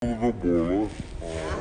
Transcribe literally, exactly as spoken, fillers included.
the ball.